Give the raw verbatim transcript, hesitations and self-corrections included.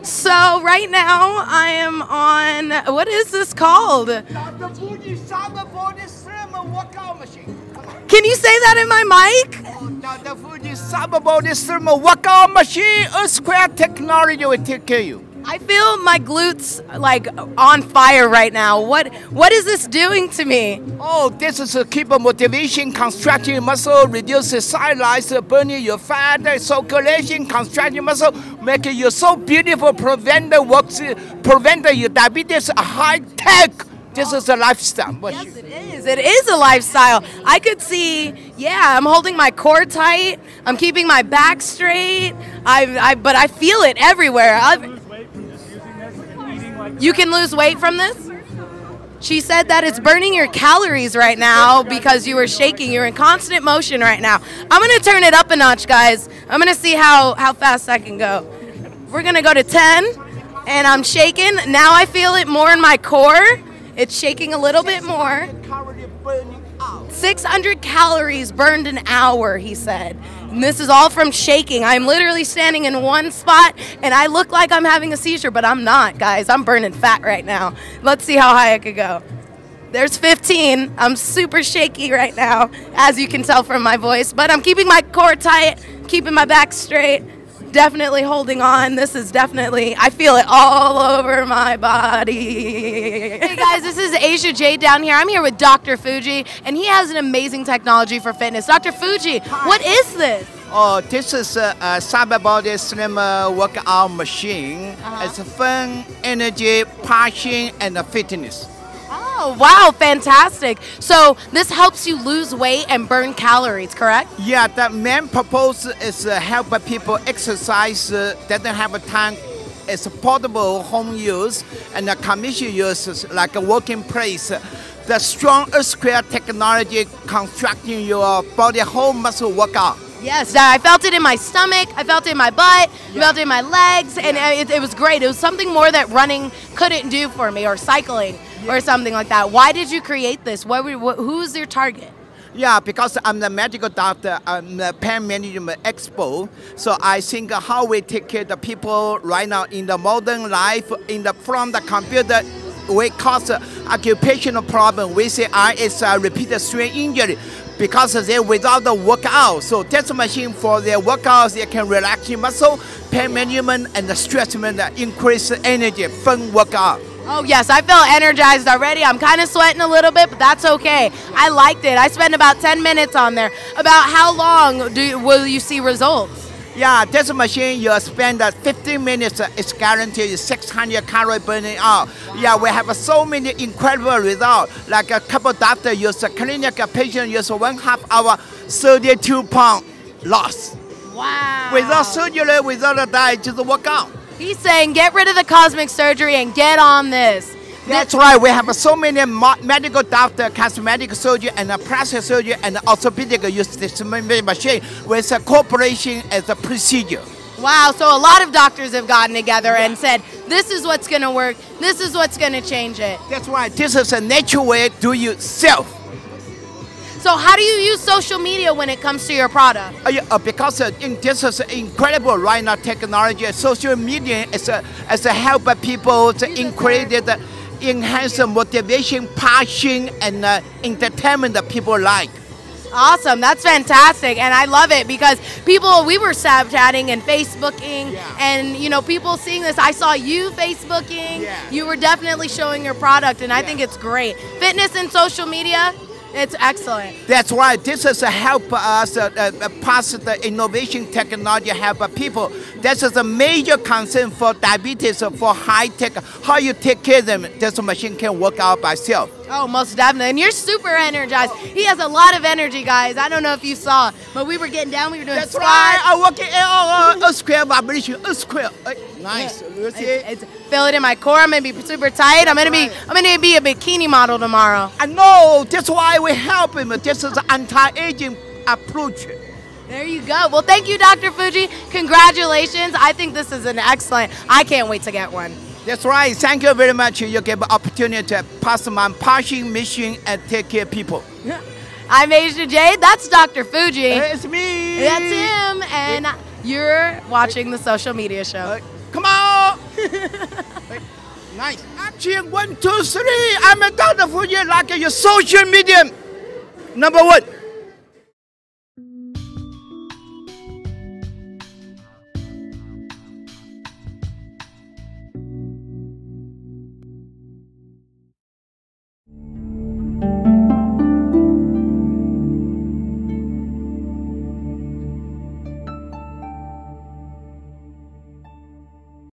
So right now I am on, what is this called? Doctor Fuji CyberBody Slim Workout Machine. Can you say that in my mic? Oh, Doctor Fuji CyberBody Slim Workout Machine, a square technology will take care of you. I feel my glutes like on fire right now. What what is this doing to me? Oh, this is to keep a motivation, constructing muscle, reduces sidelights, burning your fat, circulation, constructing muscle, making you so beautiful, prevent the works, prevent your diabetes, high tech. This is a lifestyle. What yes, you? It is. It is a lifestyle. I could see, yeah, I'm holding my core tight. I'm keeping my back straight. I, I but I feel it everywhere. I've, You can lose weight from this? She said that it's burning your calories right now because you were shaking. You're in constant motion right now. I'm going to turn it up a notch, guys. I'm going to see how, how fast I can go. We're going to go to ten, and I'm shaking. Now I feel it more in my core. It's shaking a little bit more. six hundred calories burned an hour, he said. And this is all from shaking. I'm literally standing in one spot, and I look like I'm having a seizure, but I'm not, guys. I'm burning fat right now. Let's see how high I could go. There's fifteen. I'm super shaky right now, as you can tell from my voice, but I'm keeping my core tight, keeping my back straight, definitely holding on. This is definitely, I feel it all over my body. Hey guys, this is Asia Jade down here. I'm here with Doctor Fuji, and he has an amazing technology for fitness. Doctor Fuji, what is this? Oh, this is a, a CyberBody Slim Workout Machine. Uh-huh. It's fun, energy, passion, and fitness. Oh, wow, fantastic. So this helps you lose weight and burn calories, correct? Yeah, the main purpose is to help people exercise that don't have a time. It's portable home use and commercial use, like a working place. The strong square technology constructing your body whole muscle workout. Yes, I felt it in my stomach, I felt it in my butt, yeah. I felt it in my legs, and yeah. it, it was great. It was something more that running couldn't do for me, or cycling, yeah. or something like that. Why did you create this? What, what, who's your target? Yeah, because I'm the medical doctor, I'm the pain management expo, so I think how we take care of the people right now in the modern life, in the, from the computer, we cause uh, occupational problem. We say I is uh, repeated strain injury because they without the workout. So this machine for their workouts, they can relax your muscle, pain management, and the stress management, increase energy, fun workout. Oh yes, I feel energized already. I'm kind of sweating a little bit, but that's okay. I liked it. I spent about ten minutes on there. About how long do you, will you see results? Yeah, this machine, you spend uh, fifteen minutes, uh, it's guaranteed six hundred calories burning out. Yeah, we have uh, so many incredible results. Like a couple doctors use a clinical patient use one half hour, thirty-two pound loss. Wow. Without surgery, without a diet, just work out. He's saying get rid of the cosmetic surgery and get on this. That's right. We have so many medical doctors, cosmetic surgery, and plastic surgery, and orthopedic use this machine with a cooperation as a procedure. Wow. So a lot of doctors have gotten together yeah. and said, this is what's going to work. This is what's going to change it. That's right. This is a natural way to do yourself. So how do you use social media when it comes to your product? Uh, yeah, uh, because uh, in, this is incredible right now technology. Social media is a, is a help people to increase the enhance the motivation, passion, and uh, entertainment that people like. Awesome, that's fantastic, and I love it because people, we were Snapchatting and Facebooking, yeah. and you know, people seeing this. I saw you Facebooking, yeah. you were definitely showing your product, and yeah. I think it's great. Fitness and social media, it's excellent. That's why this is a help us uh, uh, pass the innovation technology help people. This is a major concern for diabetes, for high tech. How you take care of them, this machine can work out by itself. Oh, most definitely. And you're super energized. He has a lot of energy, guys. I don't know if you saw, but we were getting down. We were doing That's squats. Right. I'm working out a square vibration, a square. Nice. Yeah. It's, it's, feel it in my core. I'm gonna be super tight. I'm gonna be. I'm gonna be a bikini model tomorrow. I know. That's why we help him. This is an anti-aging approach. There you go. Well, thank you, Doctor Fuji. Congratulations. I think this is an excellent. I can't wait to get one. That's right. Thank you very much. You gave opportunity to pass my passion mission and take care of people. I'm Asia Jade. That's Doctor Fuji. It's me. That's him. And it, you're watching it, The Social Media Show. Uh, come on. Nice. Action one, two, three. I'm a Doctor Fuji, like your social media. Number one.